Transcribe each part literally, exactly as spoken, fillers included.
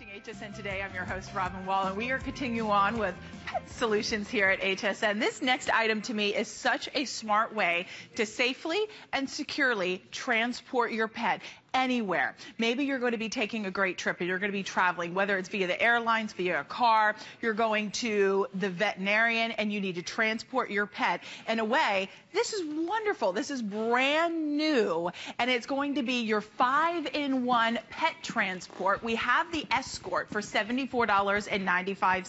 watching H S N Today. I'm your host, Robin Wall, and we are continuing on with Pet Solutions here at H S N. This next item to me is such a smart way to safely and securely transport your pet anywhere. Maybe you're going to be taking a great trip and you're going to be traveling, whether it's via the airlines, via a car, you're going to the veterinarian and you need to transport your pet in a way. This is wonderful. This is brand new, and it's going to be your five in one pet transport. We have the Escort for seventy-four ninety-five,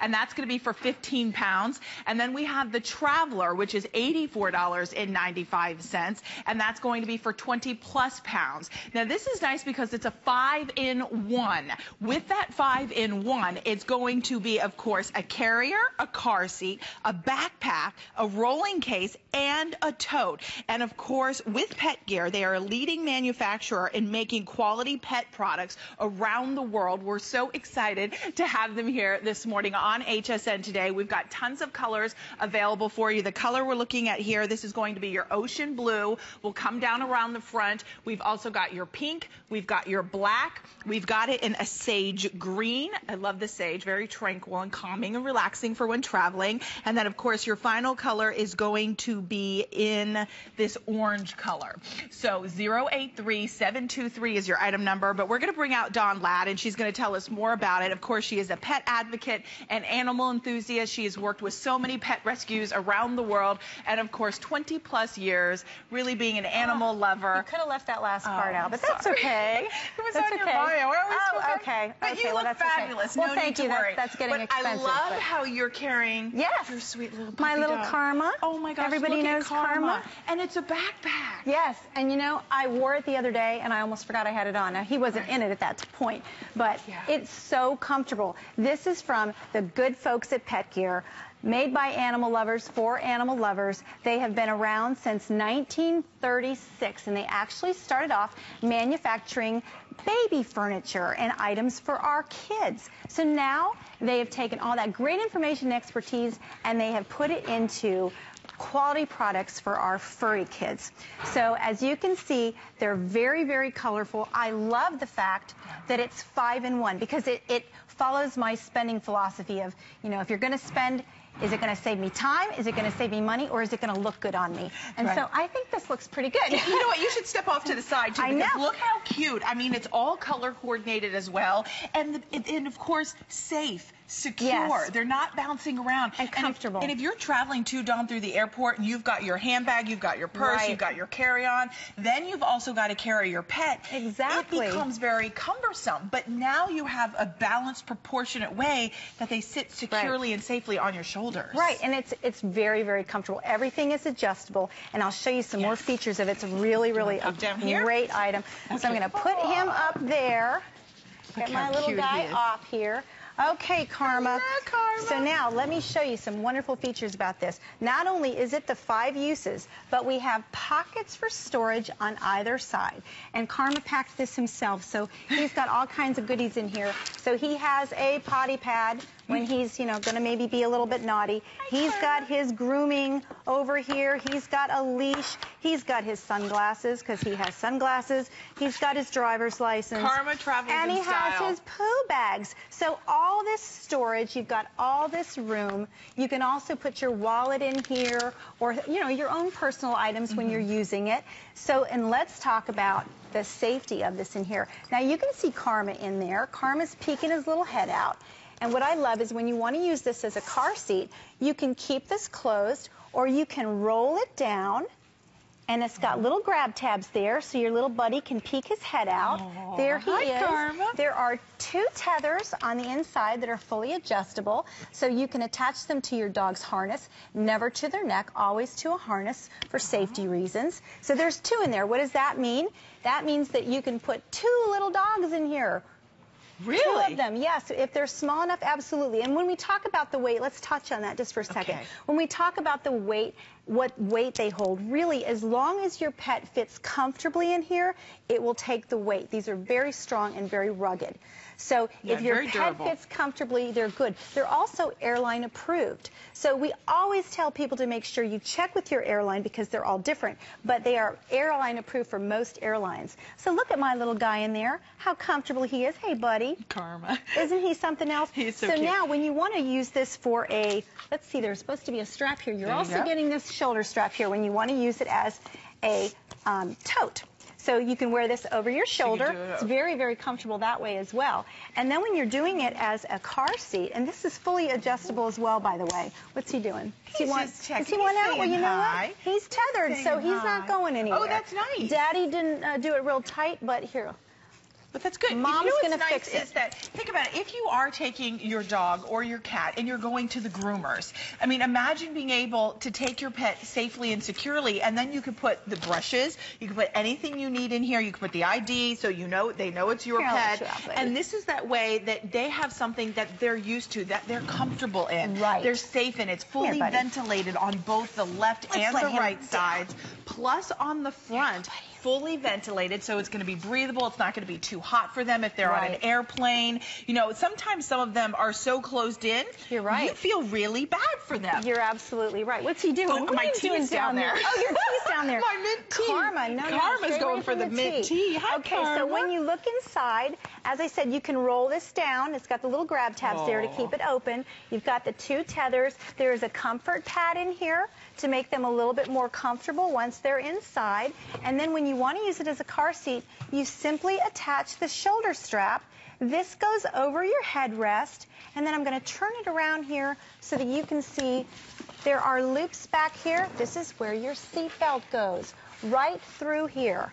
and that's going to be for fifteen pounds. And then we have the Traveler, which is eighty-four ninety-five, and that's going to be for twenty plus pounds. Now, this is nice because it's a five in one. With that five in one, it's going to be, of course, a carrier, a car seat, a backpack, a rolling case, and a tote. And, of course, with Pet Gear, they are a leading manufacturer in making quality pet products around the world. We're so excited to have them here this morning on H S N Today. We've got tons of colors available for you. The color we're looking at here, this is going to be your ocean blue. We'll come down around the front. We've also got your pink, we've got your black, we've got it in a sage green. I love the sage, very tranquil and calming and relaxing for when traveling. And then, of course, your final color is going to be in this orange color. So zero eight three seven two three is your item number, but we're going to bring out Dawn Ladd, and she's going to tell us more about it. Of course, she is a pet advocate and animal enthusiast. She has worked with so many pet rescues around the world, and of course, twenty plus years really being an animal oh, lover. You could have left that last part oh, out, but sorry. That's okay. It was that's on okay. your bio. Where are we oh, okay. But okay, you well, look that's fabulous. Okay. Well, no thank need you. To worry. That's, that's getting but expensive. I love but... how you're carrying yes. your sweet little puppy my little dog. Karma. Oh my gosh. Everybody knows Karma. Karma. And it's a backpack. Yes. And you know, I wore it the other day and I almost forgot I had it on. Now, he wasn't right. in it at that point, but yeah. it's so comfortable. This is from the good folks at Pet Gear. Made by animal lovers for animal lovers. They have been around since nineteen thirty-six, and they actually started off manufacturing baby furniture and items for our kids. So now they have taken all that great information and expertise, and they have put it into quality products for our furry kids. So as you can see, they're very, very colorful. I love the fact that it's five in one because it, it follows my spending philosophy of, you know, if you're gonna spend, is it going to save me time? Is it going to save me money? Or is it going to look good on me? And right. so I think this looks pretty good. You know what? You should step off to the side, too. I know. Look how cute. I mean, it's all color coordinated as well. And, the, and of course, safe, secure. Yes. They're not bouncing around. And comfortable. And if, and if you're traveling, too, Dawn, through the airport, and you've got your handbag, you've got your purse, right. you've got your carry-on, then you've also got to carry your pet. Exactly. It becomes very cumbersome. But now you have a balanced, proportionate way that they sit securely right. and safely on your shoulder. Right, and it's it's very, very comfortable. Everything is adjustable, and I'll show you some yes. more features of it. It's really, really a great item. Okay. So I'm going to put oh. him up there. Look Get my little guy he off here. Okay, Karma. Hello, Karma. So now let me show you some wonderful features about this. Not only is it the five uses, but we have pockets for storage on either side. And Karma packed this himself, so he's got all kinds of goodies in here. So he has a potty pad when he's, you know, going to maybe be a little bit naughty. Hi, he's Karma. Got his grooming over here. He's got a leash. He's got his sunglasses because he has sunglasses. He's got his driver's license. Karma travels and he in has style. His poo bags. So all All this storage, you've got all this room. You can also put your wallet in here, or you know, your own personal items mm-hmm. when you're using it. So, and let's talk about the safety of this in here. Now you can see Karma in there. Karma's peeking his little head out. And what I love is when you want to use this as a car seat, you can keep this closed, or you can roll it down. And it's got little grab tabs there, so your little buddy can peek his head out. Oh, there he hi, is. Karma. There are two tethers on the inside that are fully adjustable, so you can attach them to your dog's harness, never to their neck, always to a harness for safety reasons. So there's two in there. What does that mean? That means that you can put two little dogs in here. Really? Two of them, yes. If they're small enough, absolutely. And when we talk about the weight, let's touch on that just for a second. Okay. When we talk about the weight what weight they hold. Really, as long as your pet fits comfortably in here, it will take the weight. These are very strong and very rugged. So yeah, if your pet durable. fits comfortably, they're good. They're also airline approved. So we always tell people to make sure you check with your airline because they're all different, but they are airline approved for most airlines. So look at my little guy in there, how comfortable he is. Hey, buddy. Karma. Isn't he something else? He's so, so cute. Now when you want to use this for a, let's see, there's supposed to be a strap here. You're there also you getting this shoulder strap here when you want to use it as a um, tote. So you can wear this over your shoulder. You it it's very, very comfortable that way as well. And then when you're doing it as a car seat, and this is fully adjustable as well, by the way. What's he doing? Does he want, does he want out? Well, you know what? He's tethered, so he's not going anywhere. Oh, that's nice. Daddy didn't uh, do it real tight, but here. But that's good. Mom's you know going to nice fix it. Is that, think about it. If you are taking your dog or your cat and you're going to the groomers, I mean, imagine being able to take your pet safely and securely, and then you can put the brushes, you can put anything you need in here, you can put the I D so you know they know it's your here, pet. You out, and this is that way that they have something that they're used to, that they're comfortable in. Right. They're safe in. It's fully here, ventilated on both the left Let's and the right sides, plus on the front. Here, fully ventilated, so it's going to be breathable. It's not going to be too hot for them if they're right. on an airplane. You know, sometimes some of them are so closed in. You're right. You feel really bad for them. You're absolutely right. What's he doing? Oh, what my tea is down, down there. there. Oh, your tea's down there. My mint tea. Karma. No, Karma's no, going for the, the mint tea. tea. Hi, okay, Karma. So when you look inside, as I said, you can roll this down. It's got the little grab tabs oh. there to keep it open. You've got the two tethers. There is a comfort pad in here to make them a little bit more comfortable once they're inside. And then when you You want to use it as a car seat, you simply attach the shoulder strap. This goes over your headrest, and then I'm going to turn it around here so that you can see there are loops back here. This is where your seatbelt goes, right through here.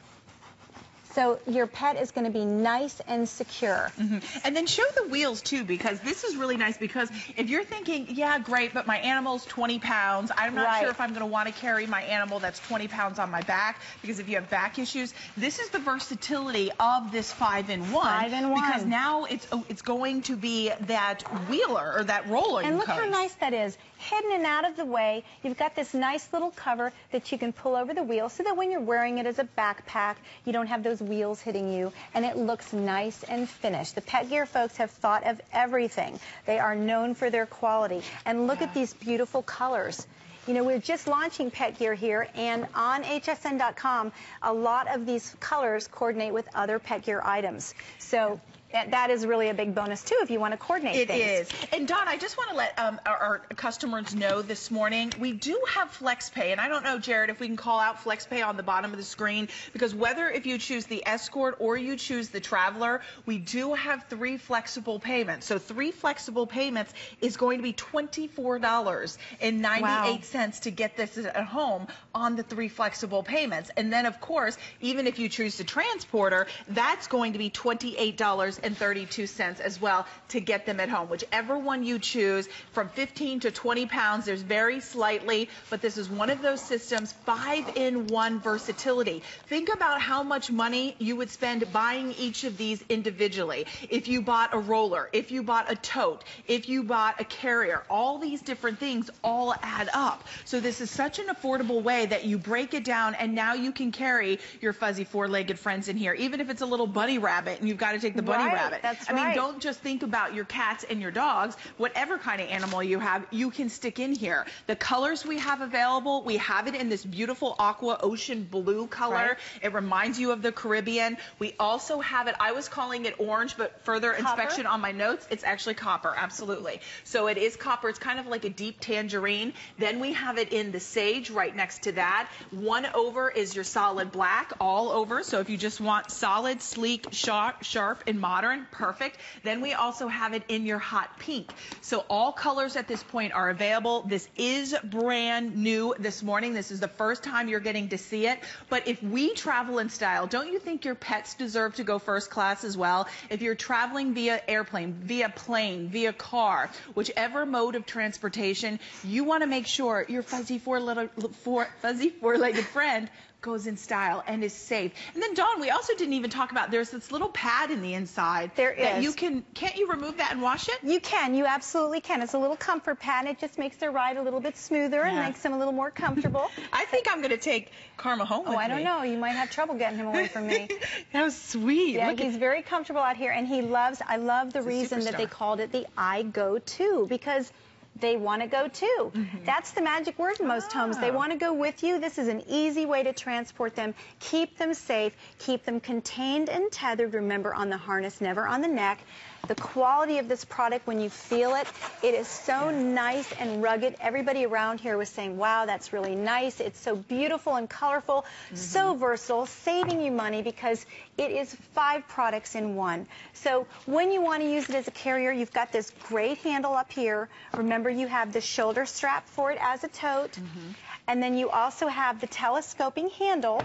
So your pet is going to be nice and secure. Mm-hmm. And then show the wheels, too, because this is really nice, because if you're thinking, yeah, great, but my animal's twenty pounds. I'm not right. sure if I'm going to want to carry my animal that's twenty pounds on my back, because if you have back issues, this is the versatility of this five in one. five in one. Because now it's, oh, it's going to be that wheeler or that roller. And look coach. how nice that is. Hidden and out of the way, you've got this nice little cover that you can pull over the wheel so that when you're wearing it as a backpack, you don't have those wheels hitting you, and it looks nice and finished. The Pet Gear folks have thought of everything. They are known for their quality. And look yeah. at these beautiful colors. You know, we're just launching Pet Gear here, and on H S N dot com, a lot of these colors coordinate with other Pet Gear items. So that is really a big bonus, too, if you want to coordinate it things. It is. And, Don, I just want to let um, our, our customers know this morning, we do have FlexPay. And I don't know, Jared, if we can call out FlexPay on the bottom of the screen, because whether if you choose the Escort or you choose the Traveler, we do have three flexible payments. So three flexible payments is going to be twenty-four dollars and ninety-eight cents wow. to get this at home on the three flexible payments. And then, of course, even if you choose the Transporter, that's going to be twenty-eight dollars and thirty-two cents as well to get them at home. Whichever one you choose, from fifteen to twenty pounds, there's very slightly, but this is one of those systems, five in one versatility. Think about how much money you would spend buying each of these individually. If you bought a roller, if you bought a tote, if you bought a carrier, all these different things all add up. So this is such an affordable way that you break it down, and now you can carry your fuzzy four-legged friends in here, even if it's a little bunny rabbit and you've got to take the bunny Right, rabbit. That's I right. mean, don't just think about your cats and your dogs. Whatever kind of animal you have, you can stick in here. The colors we have available, we have it in this beautiful aqua ocean blue color. Right. It reminds you of the Caribbean. We also have it, I was calling it orange, but further copper? inspection on my notes, it's actually copper, absolutely. So it is copper. It's kind of like a deep tangerine. Then we have it in the sage right next to that. One over is your solid black, all over. So if you just want solid, sleek, sharp, sharp, and modern, perfect. Then we also have it in your hot pink. So all colors at this point are available. This is brand new this morning. This is the first time you're getting to see it. But if we travel in style, don't you think your pets deserve to go first class as well? If you're traveling via airplane, via plane, via car, whichever mode of transportation, you want to make sure your fuzzy four-legged four, fuzzy four-legged friend goes in style and is safe. And then Dawn, we also didn't even talk about, there's this little pad in the inside. There is. That you can, can't you remove that and wash it? You can, you absolutely can. It's a little comfort pad. It just makes their ride a little bit smoother, yeah, and makes them a little more comfortable. I think I'm gonna take Karma home oh, with I me. Oh, I don't know, you might have trouble getting him away from me. That was sweet. Yeah, Look he's at... very comfortable out here, and he loves, I love the it's reason that they called it the iGo two, because they want to go too. Mm-hmm. That's the magic word in most oh. homes. They want to go with you. This is an easy way to transport them, keep them safe, keep them contained and tethered, remember, on the harness, never on the neck. The quality of this product, when you feel it, it is so nice and rugged. Everybody around here was saying, wow, that's really nice. It's so beautiful and colorful, mm-hmm, so versatile, saving you money because it is five products in one. So when you want to use it as a carrier, you've got this great handle up here. Remember, you have the shoulder strap for it as a tote. Mm-hmm. And then you also have the telescoping handle,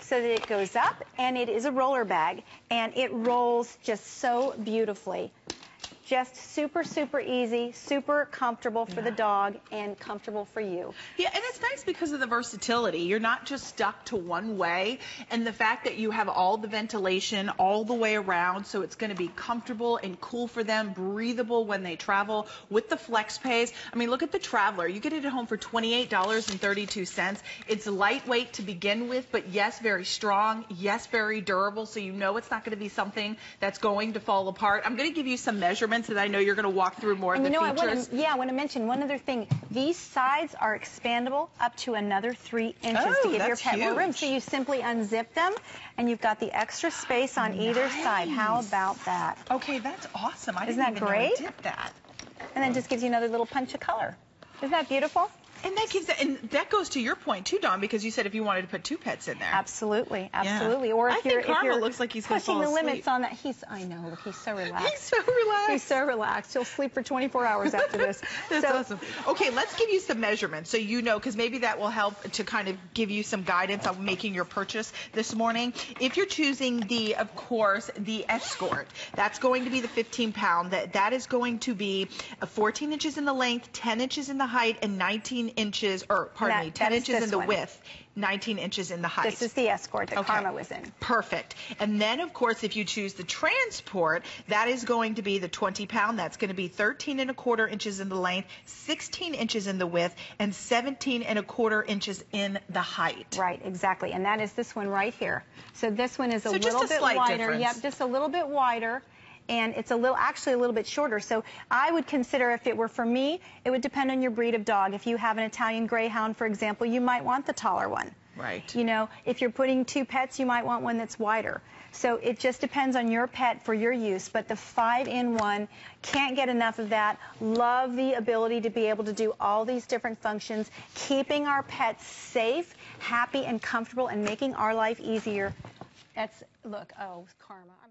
so that it goes up, and it is a roller bag, and it rolls just so beautifully. Just super, super easy, super comfortable for yeah. the dog, and comfortable for you. Yeah, and it's nice because of the versatility. You're not just stuck to one way, and the fact that you have all the ventilation all the way around, so it's going to be comfortable and cool for them, breathable when they travel with the FlexPays. I mean, look at the Traveler. You get it at home for twenty-eight dollars and thirty-two cents. It's lightweight to begin with, but yes, very strong, yes, very durable, so you know it's not going to be something that's going to fall apart. I'm going to give you some measurements that I know you're going to walk through more of the features. I want to, yeah, I want to mention one other thing. These sides are expandable up to another three inches oh, to give your pet huge. more room. So you simply unzip them, and you've got the extra space on nice. either side. How about that? Okay, that's awesome. I Isn't didn't that even great? know I did that. And then just gives you another little punch of color. Isn't that beautiful? And that gives, and that goes to your point too, Dawn, because you said if you wanted to put two pets in there. Absolutely, absolutely. Yeah. Or if I you're, think Karma if you're looks like he's pushing the asleep. limits on that, he's. I know, look, he's so relaxed. He's so relaxed. He's so relaxed. He'll sleep for twenty-four hours after this. That's so awesome. Okay, let's give you some measurements so you know, because maybe that will help to kind of give you some guidance on making your purchase this morning. If you're choosing the, of course, the Escort, that's going to be the fifteen pound. That that is going to be fourteen inches in the length, ten inches in the height, and nineteen inches, or pardon that, me, ten inches in the one. width, nineteen inches in the height. This is the Escort that okay. Karma was in. Perfect. And then, of course, if you choose the Transport, that is going to be the twenty pound. That's going to be thirteen and a quarter inches in the length, sixteen inches in the width, and seventeen and a quarter inches in the height. Right, exactly. And that is this one right here. So this one is a so little just a bit slight wider. Difference. Yep, just a little bit wider. And it's a little, actually a little bit shorter. So I would consider, if it were for me, it would depend on your breed of dog. If you have an Italian Greyhound, for example, you might want the taller one. Right. You know, if you're putting two pets, you might want one that's wider. So it just depends on your pet for your use. But the five in one, can't get enough of that. Love the ability to be able to do all these different functions, keeping our pets safe, happy, and comfortable, and making our life easier. That's, look, oh, Karma. I'm